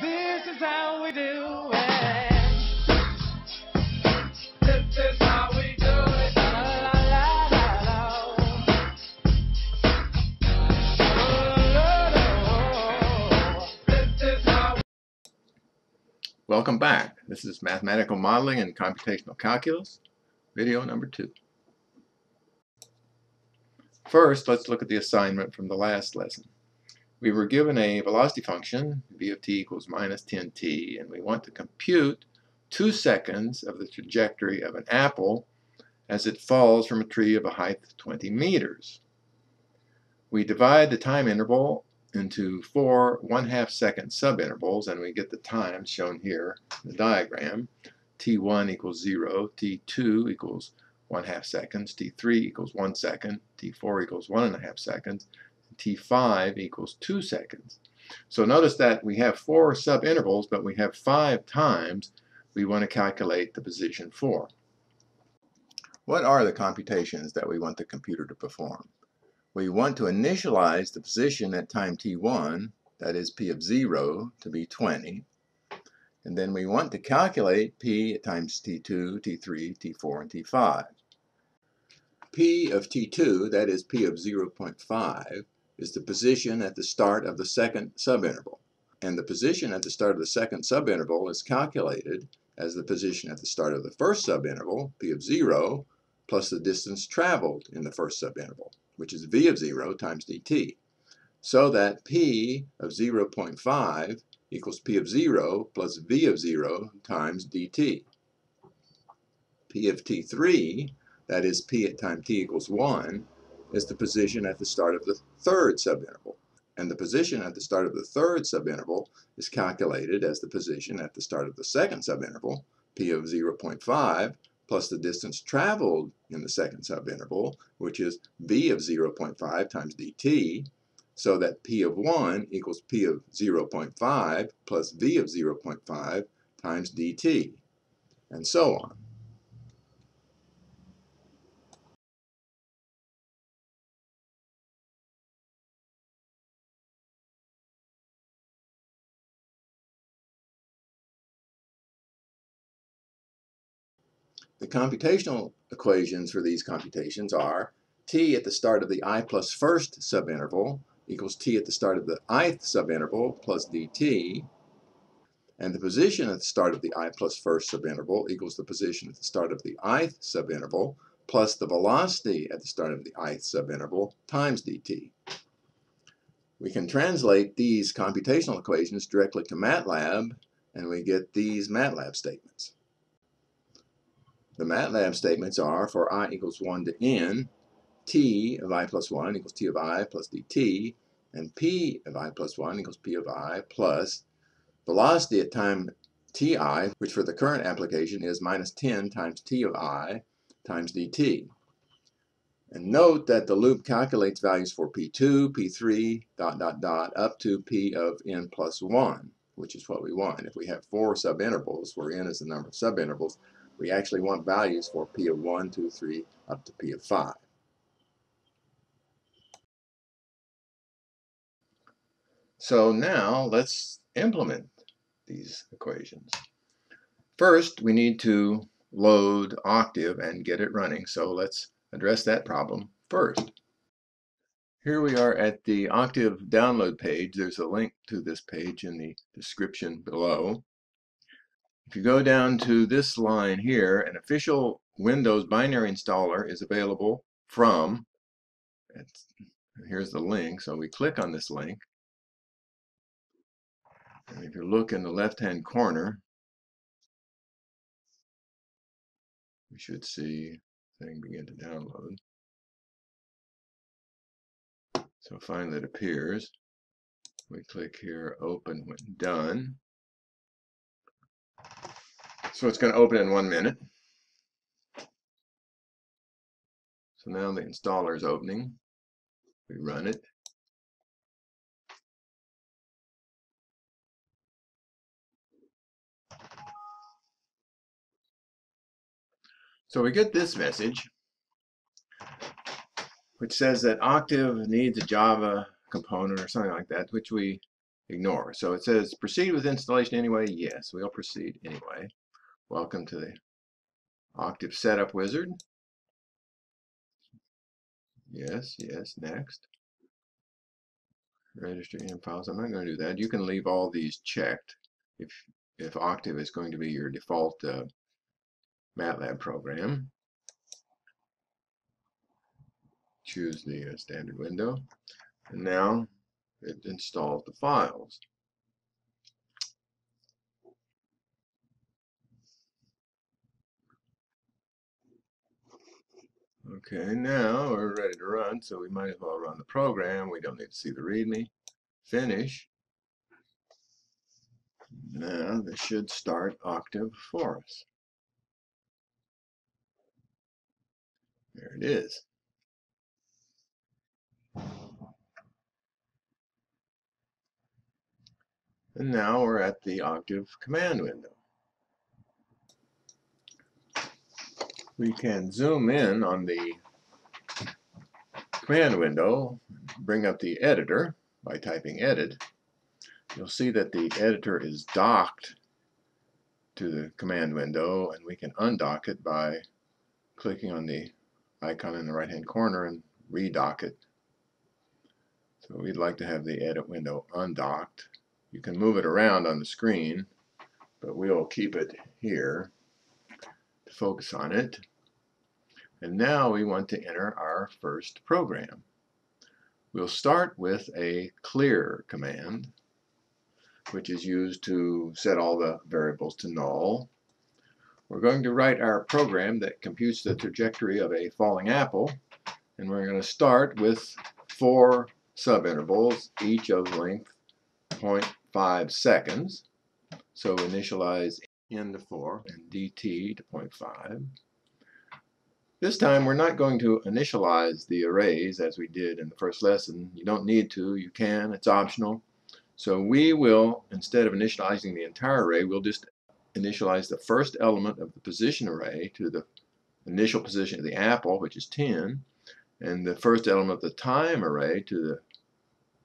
This is how we do it. Welcome back. This is Mathematical Modeling and Computational Calculus, video number 2. First, let's look at the assignment from the last lesson. We were given a velocity function, v of t equals minus 10t, and we want to compute 2 seconds of the trajectory of an apple as it falls from a tree of a height of 20 meters. We divide the time interval into 4 1/2-second subintervals, and we get the times shown here in the diagram. t1 equals 0, t2 equals 1/2 seconds, t3 equals 1 second, t4 equals 1 1/2 seconds, and t5 equals 2 seconds. So notice that we have 4 subintervals, but we have 5 times we want to calculate the position for. What are the computations that we want the computer to perform? We want to initialize the position at time t1, that is p of 0, to be 20. And then we want to calculate p at times t2, t3, t4, and t5. p of t2, that is p of 0.5, is the position at the start of the second subinterval. And the position at the start of the second subinterval is calculated as the position at the start of the first subinterval, p of 0, plus the distance traveled in the first subinterval, which is v of 0 times dt, so that p of 0.5 equals p of 0 plus v of 0 times dt. p of t3, that is p at time t equals 1, is the position at the start of the third subinterval. And the position at the start of the third subinterval is calculated as the position at the start of the second subinterval, p of 0.5, plus the distance traveled in the second subinterval, which is v of 0.5 times dt, so that p of 1 equals p of 0.5 plus v of 0.5 times dt, and so on. The computational equations for these computations are t at the start of the I plus first subinterval equals t at the start of the ith subinterval plus dt, and the position at the start of the I plus first subinterval equals the position at the start of the ith subinterval plus the velocity at the start of the ith subinterval times dt. We can translate these computational equations directly to MATLAB, and we get these MATLAB statements. The MATLAB statements are, for I equals 1 to n, t of I plus 1 equals t of I plus dt, and p of I plus 1 equals p of I plus velocity at time ti, which for the current application is minus 10 times t of I times dt. And note that the loop calculates values for p2, p3, ... up to p of n plus 1, which is what we want. If we have 4 subintervals, where n is the number of subintervals, we actually want values for p of 1, 2, 3, up to p of 5. So now let's implement these equations. First, we need to load Octave and get it running, so let's address that problem first. Here we are at the Octave download page. There's a link to this page in the description below. If you go down to this line here, an official Windows binary installer is available from, here's the link, so we click on this link. And if you look in the left-hand corner, we should see the thing begin to download. So finally it appears. We click here, open when done. So it's going to open in 1 minute. So now the installer is opening. We run it. So we get this message, which says that Octave needs a Java component or something like that, which we ignore. So it says proceed with installation anyway. Yes, we'll proceed anyway. Welcome to the Octave setup wizard. Yes, yes, next. Register in files. I'm not going to do that. You can leave all these checked if Octave is going to be your default MATLAB program. Choose the standard window, and now it installs the files. Okay, now we're ready to run, so we might as well run the program. We don't need to see the README. Finish. Now this should start Octave for us. There it is. And now we're at the Octave command window. We can zoom in on the command window, bring up the editor by typing edit. You'll see that the editor is docked to the command window, and we can undock it by clicking on the icon in the right hand corner and redock it. So we'd like to have the edit window undocked. You can move it around on the screen, but we'll keep it here to focus on it. And now we want to enter our first program. We'll start with a clear command, which is used to set all the variables to null. We're going to write our program that computes the trajectory of a falling apple, and we're going to start with 4 subintervals, each of length 0.5 seconds. So initialize n to 4 and dt to 0.5. This time we're not going to initialize the arrays as we did in the first lesson. You don't need to, you can, it's optional. So we will, instead of initializing the entire array, we'll just initialize the first element of the position array to the initial position of the apple, which is 10, and the first element of the time array to the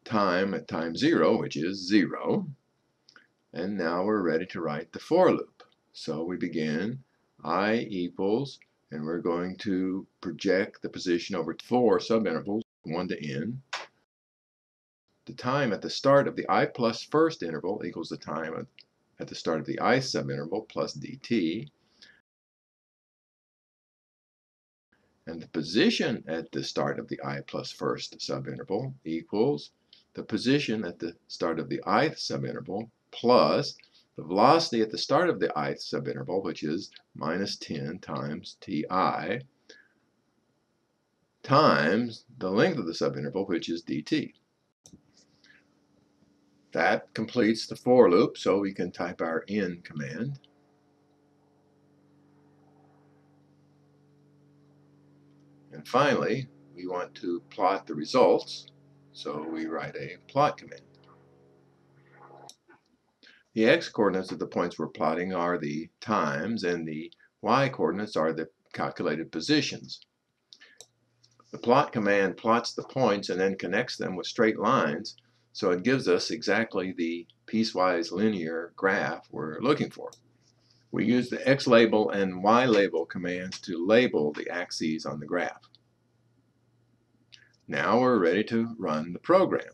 time at time 0, which is 0. And now we're ready to write the for loop. So we begin I equals, and we're going to project the position over 4 subintervals, 1 to n. The time at the start of the I plus first interval equals the time at the start of the I subinterval plus dt. And the position at the start of the I plus first subinterval equals the position at the start of the ith subinterval plus the velocity at the start of the ith subinterval, which is minus 10 times ti, times the length of the subinterval, which is dt. That completes the for loop, so we can type our n command. And finally, we want to plot the results, so we write a plot command. The x-coordinates of the points we're plotting are the times, and the y-coordinates are the calculated positions. The plot command plots the points and then connects them with straight lines, so it gives us exactly the piecewise linear graph we're looking for. We use the X label and Y label commands to label the axes on the graph. Now we're ready to run the program.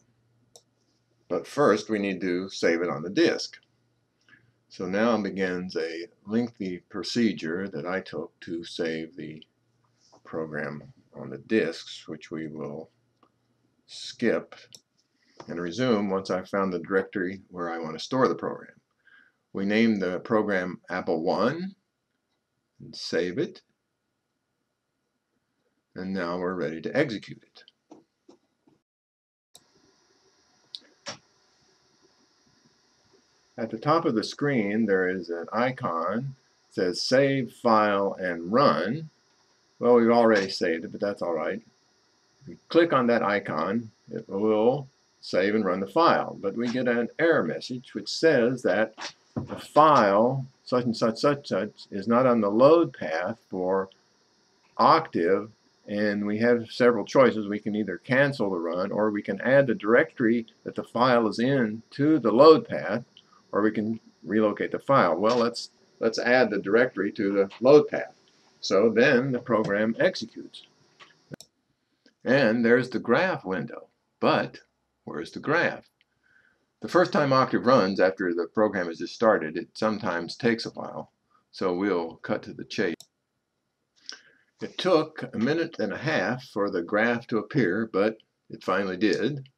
But first we need to save it on the disk. So now begins a lengthy procedure that I took to save the program on the disks, which we will skip and resume once I've found the directory where I want to store the program. We name the program Apple1 and save it. And now we're ready to execute it. At the top of the screen there is an icon that says save file and run. Well, we've already saved it, but that's alright. If you click on that icon, it will save and run the file, but we get an error message which says that the file such and such is not on the load path for Octave and we have several choices. We can either cancel the run, or we can add the directory that the file is in to the load path, or we can relocate the file. Well, let's add the directory to the load path. So then the program executes. And there's the graph window. But where's the graph? The first time Octave runs after the program has just started, it sometimes takes a while. So we'll cut to the chase. It took 1.5 minutes for the graph to appear, but it finally did.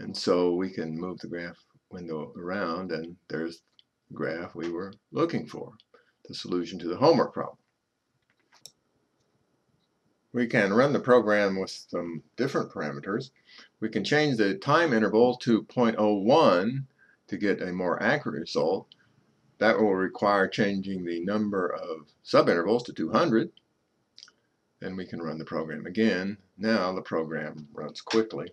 And so we can move the graph window around, and there's the graph we were looking for, the solution to the homework problem. We can run the program with some different parameters. We can change the time interval to 0.01 to get a more accurate result. That will require changing the number of subintervals to 200. And we can run the program again. Now the program runs quickly.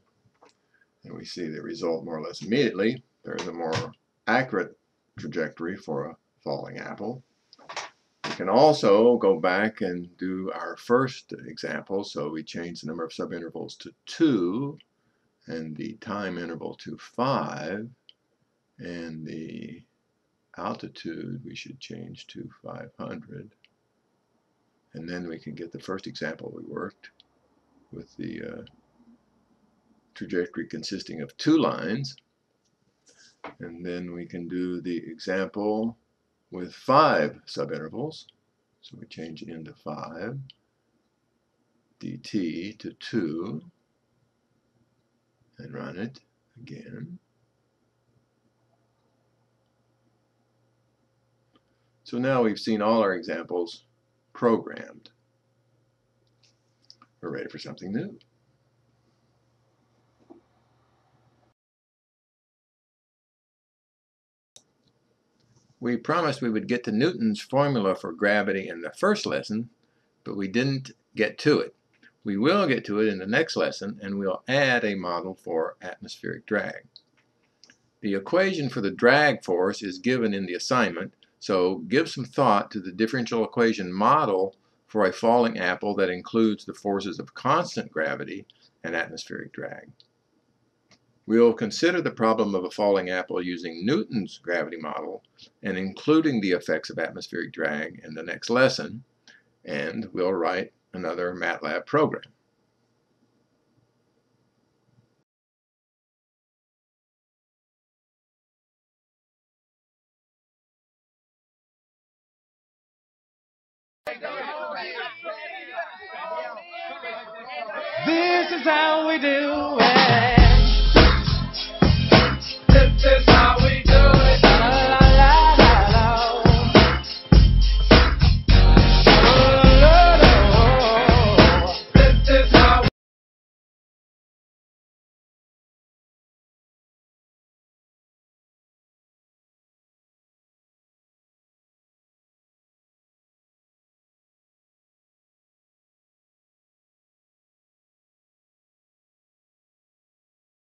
And we see the result more or less immediately. There's a more accurate trajectory for a falling apple. We can also go back and do our first example. So we change the number of subintervals to 2, and the time interval to 5, and the altitude we should change to 500. And then we can get the first example we worked with the trajectory consisting of 2 lines. And then we can do the example with 5 subintervals. So we change into 5, dt to 2, and run it again. So now we've seen all our examples programmed. We're ready for something new. We promised we would get to Newton's formula for gravity in the first lesson, but we didn't get to it. We will get to it in the next lesson, and we'll add a model for atmospheric drag. The equation for the drag force is given in the assignment, so give some thought to the differential equation model for a falling apple that includes the forces of constant gravity and atmospheric drag. We'll consider the problem of a falling apple using Newton's gravity model and including the effects of atmospheric drag in the next lesson, and we'll write another MATLAB program. This is how we do it.